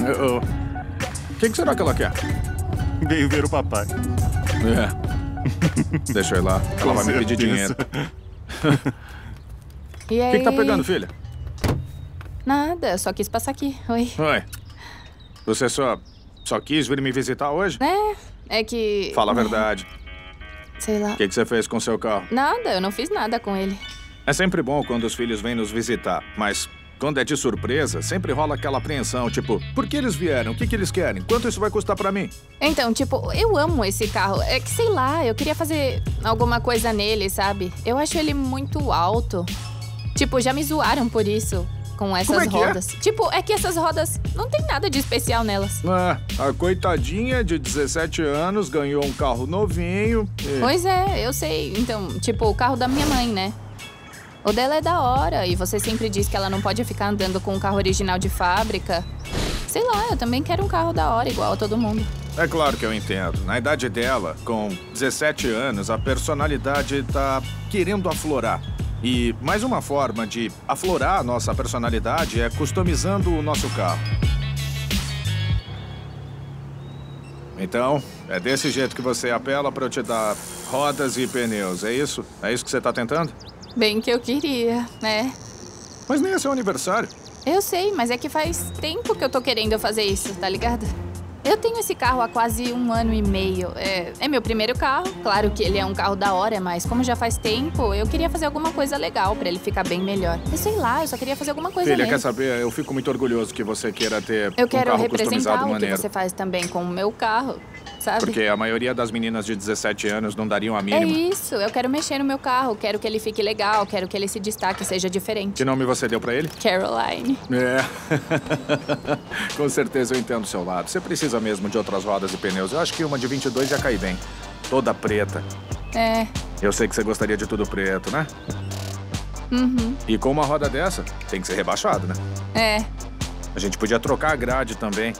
Uh-oh. Quem que será que ela quer? Veio ver o papai. É. Deixa eu ir lá. Ela vai me pedir dinheiro. E aí? O que tá pegando, filha? Nada, só quis passar aqui. Oi. Oi. Você só quis vir me visitar hoje? É que... Fala a verdade. Sei lá. O que você fez com seu carro? Nada, eu não fiz nada com ele. É sempre bom quando os filhos vêm nos visitar, mas quando é de surpresa, sempre rola aquela apreensão, tipo, por que eles vieram? O que eles querem? Quanto isso vai custar pra mim? Então, tipo, eu amo esse carro. É que, sei lá, eu queria fazer alguma coisa nele, sabe? Eu acho ele muito alto. Tipo, já me zoaram por isso. Com essas rodas. Tipo, é que essas rodas não tem nada de especial nelas. A coitadinha de 17 anos ganhou um carro novinho. E... Pois é, eu sei. Então, tipo, o carro da minha mãe, né? O dela é da hora e você sempre diz que ela não pode ficar andando com um carro original de fábrica. Sei lá, eu também quero um carro da hora igual a todo mundo. É claro que eu entendo. Na idade dela, com 17 anos, a personalidade tá querendo aflorar. E mais uma forma de aflorar a nossa personalidade é customizando o nosso carro. Então, é desse jeito que você apela pra eu te dar rodas e pneus, é isso? É isso que você tá tentando? Bem que eu queria, né? Mas nem é seu aniversário. Eu sei, mas é que faz tempo que eu tô querendo fazer isso, tá ligado? Eu tenho esse carro há quase 1 ano e meio. É meu primeiro carro. Claro que ele é um carro da hora, mas como já faz tempo, eu queria fazer alguma coisa legal pra ele ficar bem melhor. Eu sei lá, eu só queria fazer alguma coisa legal. Filha, quer saber? Eu fico muito orgulhoso que você queira ter um carro customizado maneiro. Eu quero representar o que você faz também com o meu carro, sabe? Porque a maioria das meninas de 17 anos não dariam a mínima. É isso, eu quero mexer no meu carro, quero que ele fique legal, quero que ele se destaque, seja diferente. Que nome você deu pra ele? Caroline. Com certeza eu entendo o seu lado. Você precisa mesmo de outras rodas e pneus. Eu acho que uma de 22 já cai bem. Toda preta. É. Eu sei que você gostaria de tudo preto, né? Uhum. E com uma roda dessa, tem que ser rebaixado, né? É. A gente podia trocar a grade também.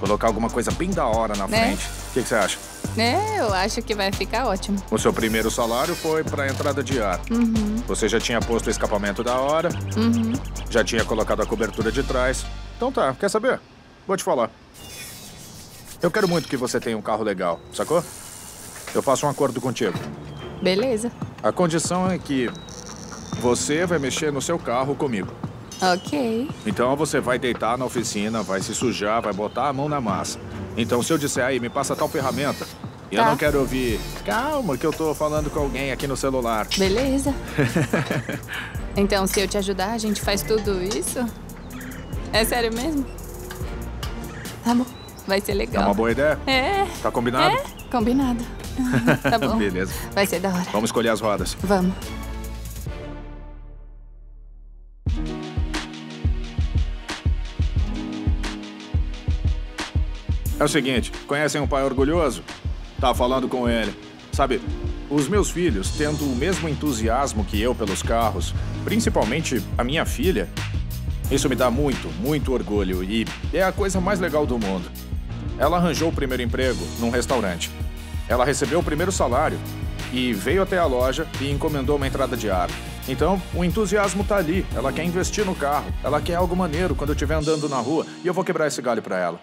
Colocar alguma coisa bem da hora na frente. O que você acha? Eu acho que vai ficar ótimo. O seu primeiro salário foi pra entrada de ar. Uhum. Você já tinha posto o escapamento da hora. Uhum. Já tinha colocado a cobertura de trás. Então tá, quer saber? Vou te falar. Eu quero muito que você tenha um carro legal, sacou? Eu faço um acordo contigo. Beleza. A condição é que você vai mexer no seu carro comigo. Ok. Então você vai deitar na oficina, vai se sujar, vai botar a mão na massa. Então se eu disser aí, me passa tal ferramenta, eu não quero ouvir, calma que eu tô falando com alguém aqui no celular. Beleza. Então se eu te ajudar, a gente faz tudo isso? É sério mesmo? Tá bom. Vai ser legal. É uma boa ideia? É. Tá combinado? É, combinado. Tá bom. Beleza. Vai ser da hora. Vamos escolher as rodas. Vamos. É o seguinte, conhecem um pai orgulhoso? Tá falando com ele. Sabe, os meus filhos, tendo o mesmo entusiasmo que eu pelos carros, principalmente a minha filha, isso me dá muito, muito orgulho e é a coisa mais legal do mundo. Ela arranjou o primeiro emprego num restaurante. Ela recebeu o primeiro salário e veio até a loja e encomendou uma entrada de ar. Então, o entusiasmo tá ali. Ela quer investir no carro. Ela quer algo maneiro quando eu estiver andando na rua e eu vou quebrar esse galho pra ela.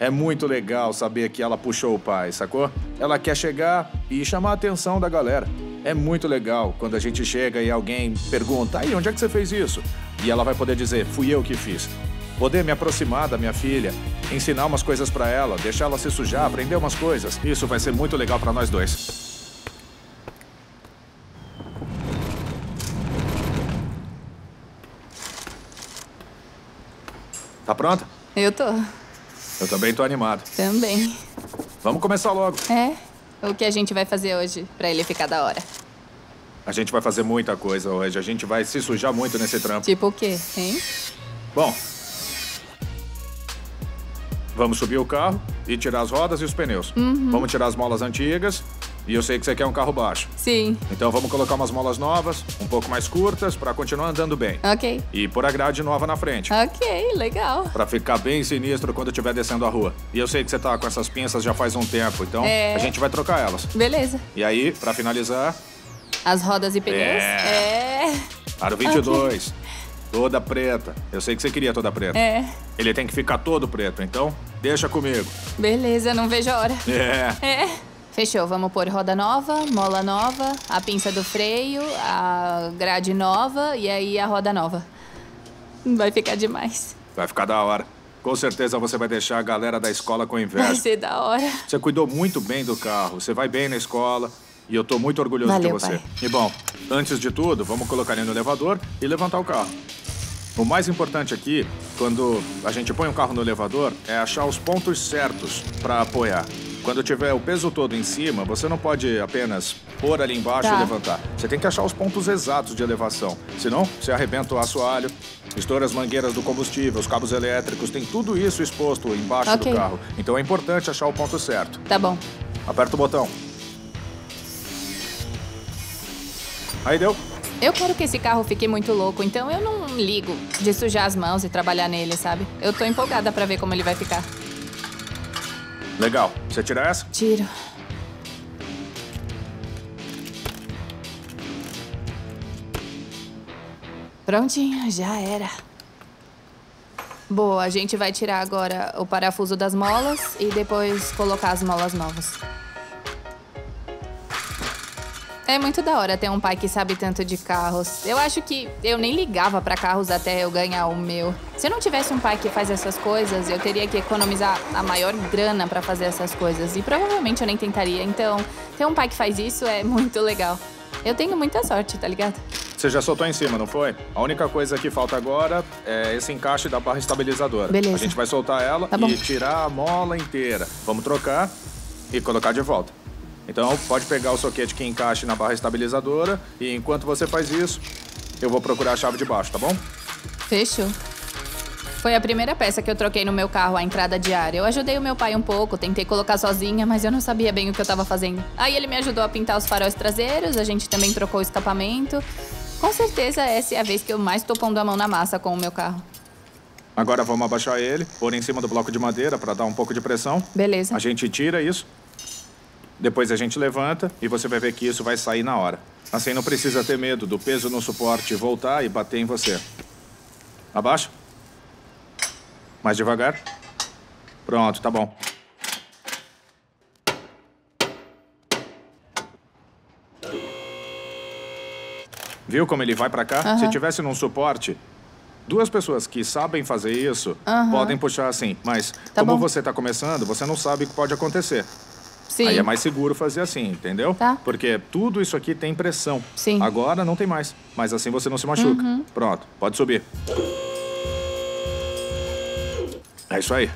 É muito legal saber que ela puxou o pai, sacou? Ela quer chegar e chamar a atenção da galera. É muito legal quando a gente chega e alguém pergunta, aí, onde é que você fez isso? E ela vai poder dizer, fui eu que fiz. Poder me aproximar da minha filha, ensinar umas coisas pra ela, deixar ela se sujar, aprender umas coisas. Isso vai ser muito legal pra nós dois. Tá pronta? Eu tô. Eu também tô animado. Também. Vamos começar logo. O que a gente vai fazer hoje pra ele ficar da hora? A gente vai fazer muita coisa hoje. A gente vai se sujar muito nesse trampo. Tipo o quê, hein? Bom... Vamos subir o carro e tirar as rodas e os pneus. Uhum. Vamos tirar as molas antigas. E eu sei que você quer um carro baixo. Sim. Então vamos colocar umas molas novas, um pouco mais curtas, pra continuar andando bem. Ok. E pôr a grade nova na frente. Ok, legal. Pra ficar bem sinistro quando estiver descendo a rua. E eu sei que você tá com essas pinças já faz um tempo, então a gente vai trocar elas. Beleza. E aí, pra finalizar... As rodas e pneus? Aro 22. Okay. Toda preta. Eu sei que você queria toda preta. É. Ele tem que ficar todo preto, então deixa comigo. Beleza, não vejo a hora. É. Fechou, vamos pôr roda nova, mola nova, a pinça do freio, a grade nova e aí a roda nova. Vai ficar demais. Vai ficar da hora. Com certeza você vai deixar a galera da escola com inveja. Vai ser da hora. Você cuidou muito bem do carro, você vai bem na escola e eu tô muito orgulhoso de você. Pai. E bom, antes de tudo, vamos colocar ele no elevador e levantar o carro. O mais importante aqui, quando a gente põe o carro no elevador, é achar os pontos certos para apoiar. Quando tiver o peso todo em cima, você não pode apenas pôr ali embaixo e levantar. Você tem que achar os pontos exatos de elevação. Senão, você arrebenta o assoalho, estoura as mangueiras do combustível, os cabos elétricos, tem tudo isso exposto embaixo do carro. Então é importante achar o ponto certo. Tá bom. Aperta o botão. Aí deu. Eu quero que esse carro fique muito louco, então eu não ligo de sujar as mãos e trabalhar nele, sabe? Eu tô empolgada pra ver como ele vai ficar. Legal. Você tira essa? Tiro. Prontinho, já era. Boa, a gente vai tirar agora o parafuso das molas e depois colocar as molas novas. É muito da hora ter um pai que sabe tanto de carros. Eu acho que eu nem ligava pra carros até eu ganhar o meu. Se eu não tivesse um pai que faz essas coisas, eu teria que economizar a maior grana pra fazer essas coisas. E provavelmente eu nem tentaria. Então, ter um pai que faz isso é muito legal. Eu tenho muita sorte, tá ligado? Você já soltou em cima, não foi? A única coisa que falta agora é esse encaixe da barra estabilizadora. Beleza. A gente vai soltar ela e tirar a mola inteira. Vamos trocar e colocar de volta. Então, pode pegar o soquete que encaixe na barra estabilizadora e enquanto você faz isso, eu vou procurar a chave de baixo, tá bom? Fechou. Foi a primeira peça que eu troquei no meu carro, a entrada de ar. Eu ajudei o meu pai um pouco, tentei colocar sozinha, mas eu não sabia bem o que eu tava fazendo. Aí ele me ajudou a pintar os faróis traseiros, a gente também trocou o escapamento. Com certeza essa é a vez que eu mais tô pondo a mão na massa com o meu carro. Agora vamos abaixar ele, pôr em cima do bloco de madeira pra dar um pouco de pressão. Beleza. A gente tira isso. Depois a gente levanta e você vai ver que isso vai sair na hora. Assim não precisa ter medo do peso no suporte voltar e bater em você. Abaixa. Mais devagar. Pronto, tá bom. Viu como ele vai pra cá? Se tivesse num suporte, duas pessoas que sabem fazer isso podem puxar assim. Mas como você tá começando, você não sabe o que pode acontecer. Sim. Aí é mais seguro fazer assim, entendeu? Tá. Porque tudo isso aqui tem pressão. Sim. Agora não tem mais, mas assim você não se machuca. Pronto, pode subir. É isso aí.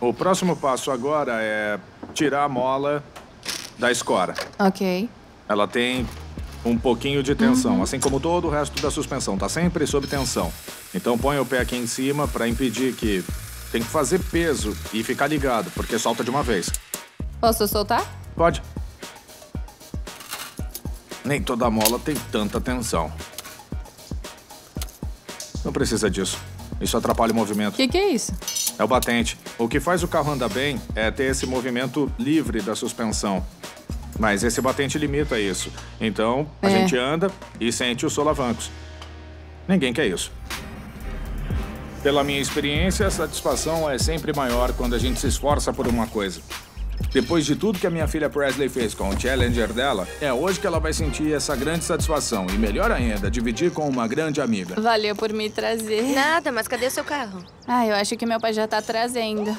O próximo passo agora é tirar a mola da escora. Ok. Ela tem um pouquinho de tensão, assim como todo o resto da suspensão, tá sempre sob tensão. Então põe o pé aqui em cima para impedir que... Tem que fazer peso e ficar ligado, porque solta de uma vez. Posso soltar? Pode. Nem toda mola tem tanta tensão. Não precisa disso. Isso atrapalha o movimento. O que é isso? É o batente. O que faz o carro andar bem é ter esse movimento livre da suspensão. Mas esse batente limita isso. Então, a gente anda e sente os solavancos. Ninguém quer isso. Pela minha experiência, a satisfação é sempre maior quando a gente se esforça por uma coisa. Depois de tudo que a minha filha Presley fez com o Challenger dela, é hoje que ela vai sentir essa grande satisfação. E melhor ainda, dividir com uma grande amiga. Valeu por me trazer. Nada, mas cadê o seu carro? Ah, eu acho que meu pai já tá trazendo.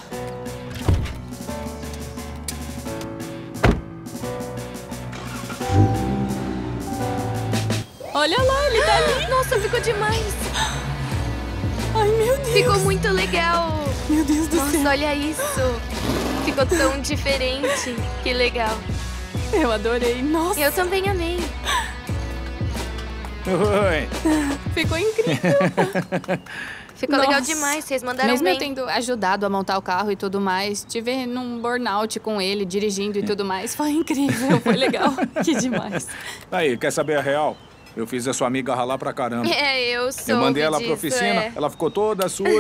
Olha lá, ele tá ali. Nossa, ficou demais. Ai, meu Deus. Ficou muito legal. Meu Deus do céu. Olha isso. Ficou tão diferente. Que legal. Eu adorei. Nossa. Eu também amei. Oi. Ficou incrível. Ficou legal demais. Vocês mandaram bem. Mesmo eu tendo ajudado a montar o carro e tudo mais, te ver num burnout com ele, dirigindo e tudo mais, foi incrível. Foi legal. Que demais. Aí, quer saber a real? Eu fiz a sua amiga ralar pra caramba. É, eu soube. Eu mandei ela pra oficina, ela ficou toda suja.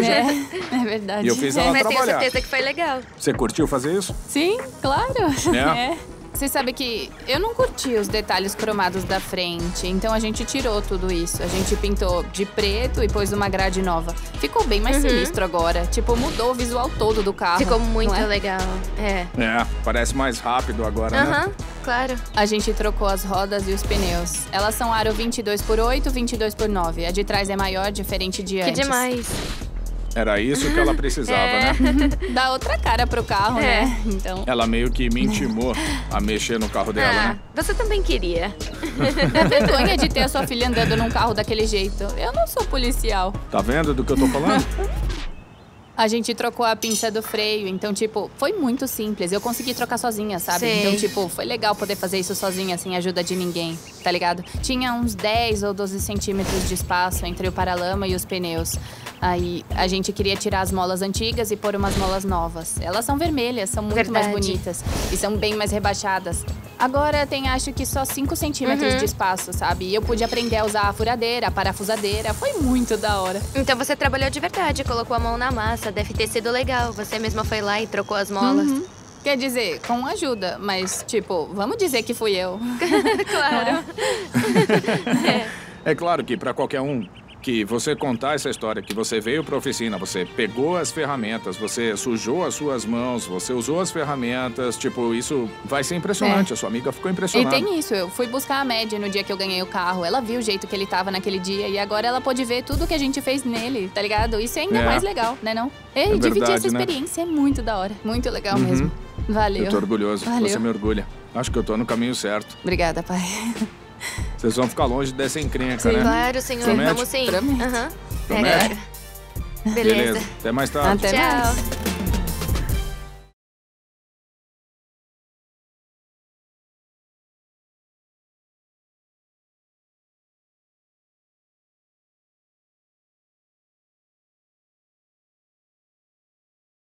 É verdade. E eu fiz ela trabalhar. Mas tenho certeza que foi legal. Você curtiu fazer isso? Sim, claro. É. Você sabe que eu não curti os detalhes cromados da frente, então a gente tirou tudo isso. A gente pintou de preto e pôs uma grade nova. Ficou bem mais sinistro agora. Tipo, mudou o visual todo do carro. Ficou muito legal. É, parece mais rápido agora, né? Claro. A gente trocou as rodas e os pneus. Elas são aro 22x8, 22x9. A de trás é maior, diferente de antes. Que demais. Era isso que ela precisava, né? Dá outra cara pro carro, né? Então... Ela meio que me intimou a mexer no carro dela, né? Você também queria. É vergonha de ter a sua filha andando num carro daquele jeito. Eu não sou policial. Tá vendo do que eu tô falando? A gente trocou a pinça do freio, então, tipo, foi muito simples. Eu consegui trocar sozinha, sabe? Sim. Então, tipo, foi legal poder fazer isso sozinha, sem ajuda de ninguém, tá ligado? Tinha uns 10 ou 12 centímetros de espaço entre o paralama e os pneus. Aí, a gente queria tirar as molas antigas e pôr umas molas novas. Elas são vermelhas, são muito mais bonitas e são bem mais rebaixadas. Agora tem, acho que só 5 centímetros de espaço, sabe? E eu pude aprender a usar a furadeira, a parafusadeira. Foi muito da hora. Então você trabalhou de verdade, colocou a mão na massa. Deve ter sido legal. Você mesma foi lá e trocou as molas. Quer dizer, com ajuda, mas tipo, vamos dizer que fui eu. Claro. É claro que pra qualquer um... que você contar essa história, que você veio para a oficina, você pegou as ferramentas, você sujou as suas mãos, você usou as ferramentas, tipo, isso vai ser impressionante. A sua amiga ficou impressionada. E tem isso, eu fui buscar a Maddie no dia que eu ganhei o carro, ela viu o jeito que ele tava naquele dia e agora ela pôde ver tudo que a gente fez nele, tá ligado? Isso é ainda mais legal, né não? Ei, é dividir essa experiência é muito da hora, muito legal mesmo. Valeu. Eu tô orgulhoso, você me orgulha. Acho que eu tô no caminho certo. Obrigada, pai. Vocês vão ficar longe dessa encrenca, né? Claro, senhor. Promete? Vamos sim. Promete? Beleza. Até mais tarde. Até mais. Tchau.